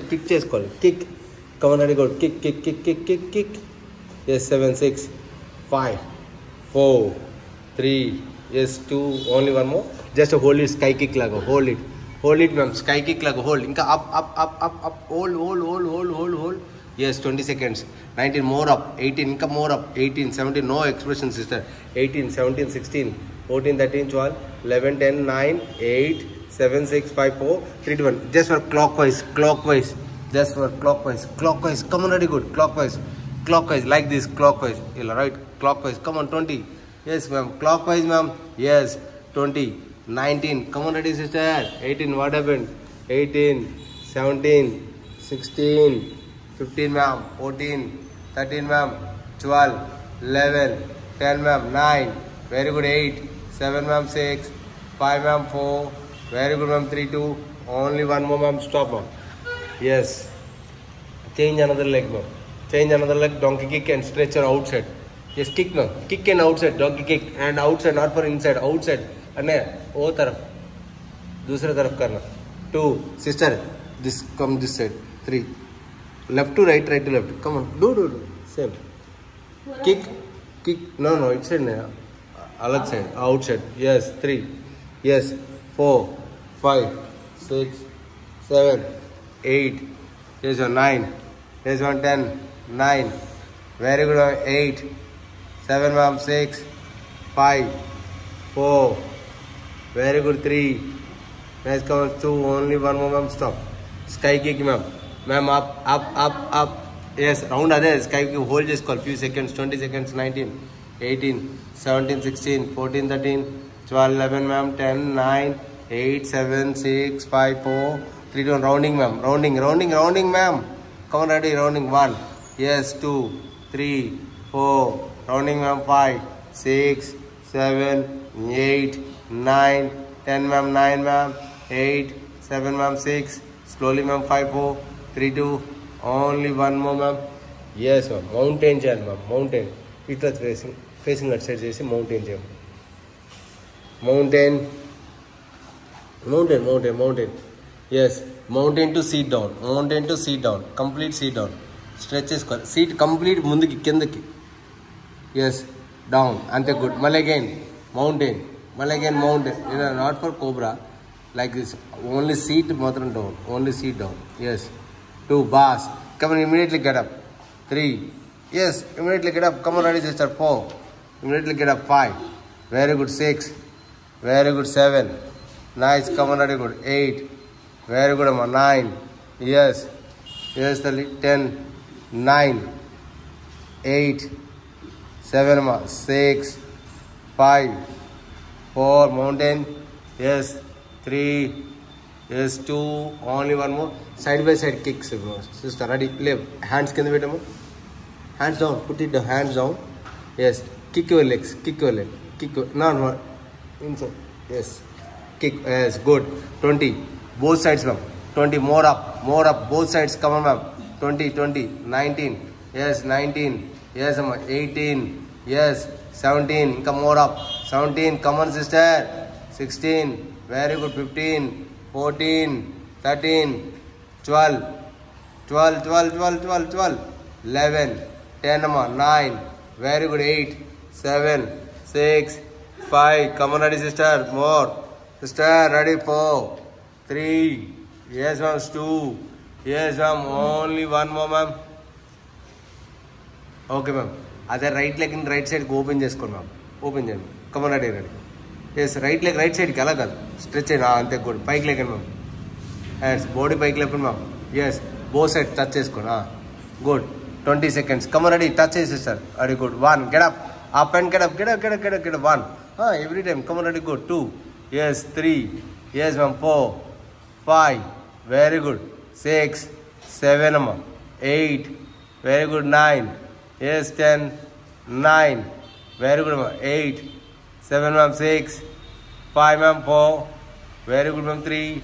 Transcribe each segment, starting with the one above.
kick chase call. Kick. Come on, ready, go. Kick, kick, kick, kick, kick, kick. Yes, 7, 6, 5, 4, 3. Yes, 2. Only one more. Just hold it. Sky kick lago. Hold it. Hold it, ma'am. Sky kick lago. Hold. Inka up, up, up, up, up. Hold, hold, hold, hold, hold, hold. Yes, 20 seconds. 19 more up. 18 income more up. 18, 17. No expression, sister. 18, 17, 16, 14, 13, 12, 11, 10, 9, 8, 7, 6, 5, 4, 3, 2, 1. Just for clockwise, clockwise. Just for clockwise, clockwise. Come on, very good. Clockwise, clockwise. Like this, clockwise. Right, clockwise. Come on, 20. Yes, ma'am. Clockwise, ma'am. Yes, 20, 19. Come on, ready, sister. 18. What happened? 18, 17, 16. 15 ma'am, 14, 13 ma'am, 12, 11, 10 ma'am, 9, very good, 8, 7 ma'am, 6, 5 ma'am, 4, very good ma'am, 3, 2, only one more ma'am, stop ma'am, yes, change another leg ma'am, change another leg, donkey kick and stretcher outside, yes, kick ma'am, kick and outside, donkey kick and outside, not for inside, outside, and oh taraf, dusra taraf karna, 2, sister, this, come this side, 3, left to right, right to left. Come on, do, do, do. Same. Kick, kick. No, no, it's in outside. Outside. Yes, 3. Yes, 4, 5, 6, 7, 8. Here's your 9. Here's your 10, 9. Very good. 8, 7, ma'am, 6, 5, 4. Very good. 3. Nice, come on, 2. Only one more, ma'am. Stop. Sky kick, ma'am. Ma'am, up, up, up, up. Yes, round others. Hold this call. Few seconds, 20 seconds, 19, 18, 17, 16, 14, 13, 12, 11, ma'am, 10, 9, 8, 7, 6, 5, 4, 3, 2, rounding, ma'am. Rounding, rounding, rounding, ma'am. Come on, ready, rounding. 1, yes, 2, 3, 4, rounding, ma'am. 5, 6, 7, 8, 9, 10, ma'am, 9, ma'am, 8, 7, ma'am, 6, slowly, ma'am, 5, 4, 3, 2, only one more ma'am. Yes ma'am, mountain chair ma'am, mountain. It was facing that side, mountain chair. Mountain, mountain, mountain, mountain. Yes, mountain to seat down, mountain to seat down, complete seat down. Stretches, seat complete, mundaki, kendaki. Yes, down, ante good. Mal again, mountain, mal again, mountain. You know, not for cobra, like this, only seat, matram down, only seat down, yes. 2, bars. Come on, immediately get up. 3. Yes, immediately get up. Come on, ready, sister. 4. Immediately get up. 5. Very good. 6. Very good. 7. Nice. Come on, ready, good. 8. Very good, Amma. 9. Yes. Yes, the 10. 9. 8. 7, Amma. 6. 5. 4. Mountain. Yes. 3. Yes, 2, only one more. Side by side kicks, bro. Sister, ready, left. Hands can wait a moment. Hands down, put it down, hands down. Yes, kick your legs, kick your leg. Kick your, no, no, inside. Yes, kick, yes, good. 20, both sides, ma'am. 20, more up, both sides, come on, ma'am. 20, 20, 19, yes, 19, yes, ma'am. 18, yes, 17, come more up. 17, come on, sister. 16, very good, 15. 14, 13, 12, 12, 12, 12, 12, 12, 11, 10, 9, very good, 8, 7, 6, 5, come on, ready, sister, more, sister, ready, 4, 3, yes, ma'am, 2, yes, ma'am, only one more, ma'am, okay, ma'am, other right leg in right side, open just go, ma'am, open just, come on, ready, ready. Yes, right leg, right side, stretch it, good, pike leg, ma'am, yes, body pike leg, ma'am, yes, both sides, touches, good, 20 seconds, come on, ready, touches, sister, very good, 1, get up, up and get up, get up, get up, get up, get up, 1, every time, come on, ready, good, 2, yes, 3, yes, ma'am, 4, 5, very good, 6, 7, ma'am, 8, very good, 9, yes, 10, 9, very good, ma'am, 8, 7 ma'am 6, 5 ma'am 4, very good ma'am 3,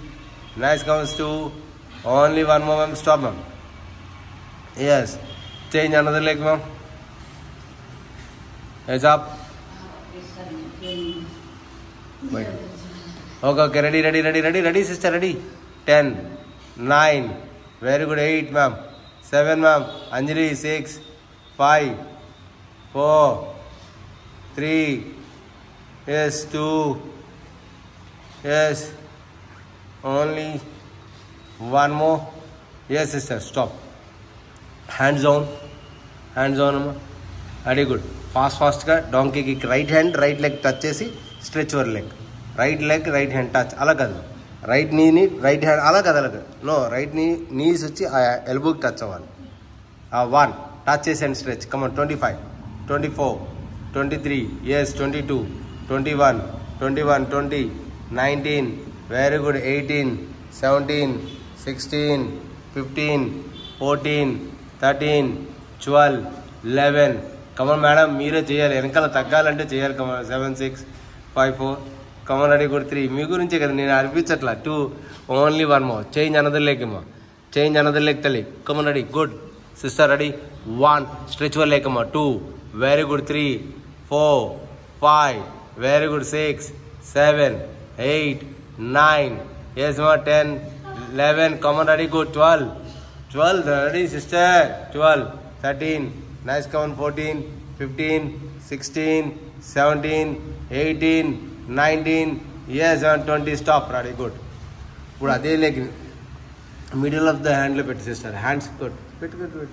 nice counts 2, only one more ma'am, stop ma'am. Yes, change another leg ma'am. Heads up. Wait. Okay, ready, ready, ready, ready, ready, sister, ready. 10, 9, Very good. 8, ma'am. 7, ma'am. Anjali, 6. 5. 4. 3. Yes, 2. Yes. Only one more. Yes, sister. Stop. Hands on. Hands on, ma'am. Very good. Fast ka donkey kick. Right hand, right leg touch. Stretch your leg. Right leg, right hand touch. Alakadu. Right knee ni right hand alakadu. No, right knee suchi elbow touch one. One touches and stretch. Come on, 25, 24, 23. Yes, 22, 21, 20, 19. Very good. 18, 17, 16, 15, 14, 13, 12, 11. Come on, madam. Meera cheyal. Enkala taggalante cheyal. Come on. 7, 6, 5, 4. Come on, very good. 3. Me gurinche kada nenu arpichatla. 2. Only one more. Change another leg ma. Change another leg tali. Come on, ready. Good. Sister, ready. 1. Stretch your leg ma. 2. Very good. 3. 4. 5. Very good. 6. 7. 8. 9. Yes ma. 10. 11. Come on, ready. Good. 12. 12. Ready, sister. 12. 13. Nice, come on, 14, 15, 16, 17, 18, 19, yes, and 20, stop, ready, good. Good, they like middle of the handle bit, sister, hands, good, good.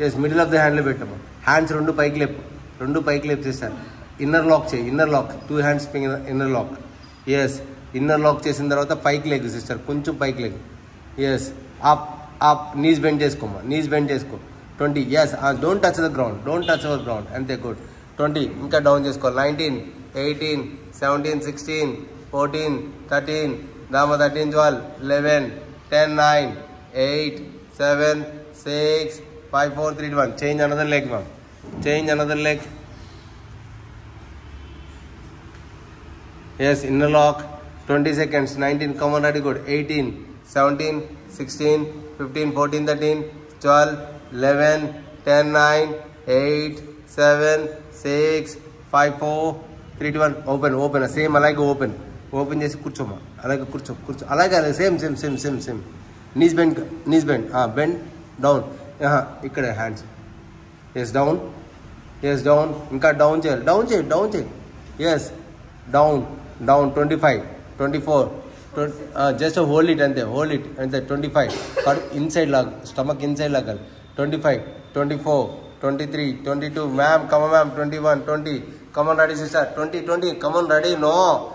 Yes, middle of the handle bit, hands, rundu pike lip, sister, inner lock, two hands, inner lock, yes, inner lock, chase in the pike leg, sister, kunchu pike leg, yes, up, knees bend, 20, yes, don't touch the ground. And they good. 20, inka down just call. 19, 18, 17, 16, 14, 13, 12, 11, 10, 9, 8, 7, 6, 5, 4, 3, 1. Change another leg, ma'am. Yes, inner lock. 20 seconds. 19, come on, ready, good. 18, 17, 16, 15, 14, 13, 12, 11, 10, 9, 8, 7, 6, 5, 4, 3, 2, 1. Open. Same, open. Open just kurchoma. Kurcho. Alaga, same. Knees bend. Bend down. Ikkada hands. Yes, down. Inka down chair. Yes. Down. 25. 24. Just hold it and there. 25. Cut inside lag. Stomach inside lagal. 25, 24, 23, 22, ma'am, come on, ma'am, 21, 20, come on, ready, sister, 20, come on, ready, no,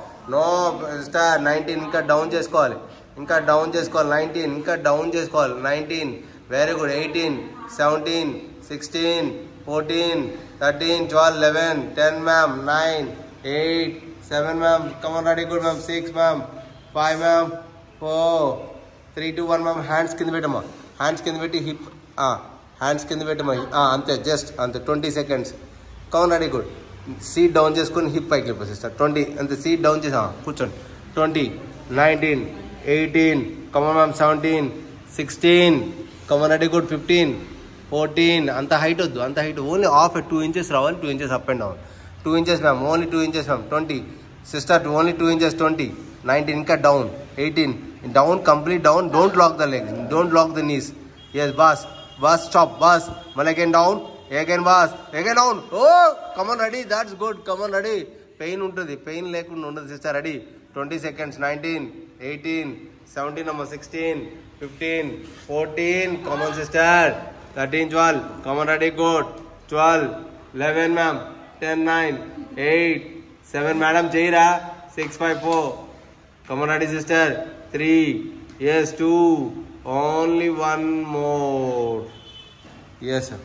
sister, 19, inka down just call, 19, very good, 18, 17, 16, 14, 13, 12, 11, 10, ma'am, 9, 8, 7, ma'am, come on, ready, good, ma'am, 6, ma'am, 5, ma'am, 4, 3, 2, 1, ma'am, hands can be hip, hands can be just on the 20 seconds. Come on, good. Seat down just couldn't hip pike lip, sister. 20 and the seat down just put on 20, 19, 18, come on, ma'am, 17, 16, come on, good, 15, 14, and the height of the only off at 2 inches round, 2 inches up and down. 2 inches, ma'am, only 2 inches, ma'am, 20. Sister, only 2 inches, 20, 19, cut down, 18, down, complete down, don't lock the legs, don't lock the knees. Yes, bus, stop, bus. One again bus, again down. Oh, come on, ready, that's good, come on, ready. Pain leg undu, sister, ready. 20 seconds, 19, 18, 17, number 16, 15, 14, come on, sister. 13, 12, come on, ready, good. 12, 11, ma'am. 10, 9, 8, 7, madam, Jaira. 6, 5, 4, come on, ready, sister. 3, yes, 2, only one more. Yes, sir.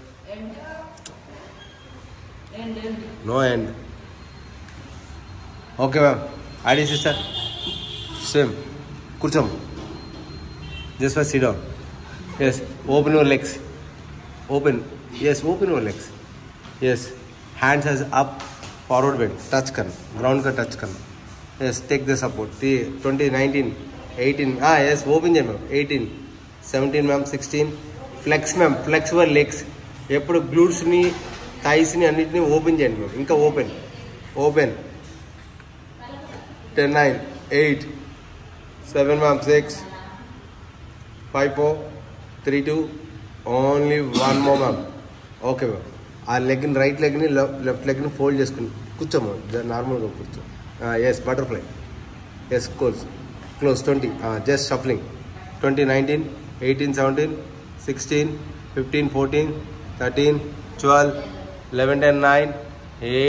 End. No end. Okay, ma'am. Adi, sister. Swim. Kurcham. Just for sit down. Yes. Open your legs. Open. Yes, open your legs. Yes. Hands as up. Forward bend. Touch karna. Ground ka touch karna. Yes. Take the support. 20, 19, 18. Yes. Open jam, ma'am. 18. 17, ma'am, 16. Flex, ma'am, flex your legs. You put glutes ni, thighs ni, and open jayandi, ma'am. Inka open. 10, 9, 8, 7, ma'am, 6, 5, 4, 3, 2. Only one more, ma'am. Okay, ma'am. Our leg in right leg in left leg in fold just kucham normal yes, butterfly. Yes, close. Close 20. Just shuffling. 20, 19, 18, 17, 16, 15, 14, 13, 12, 11, 10, 9, 8.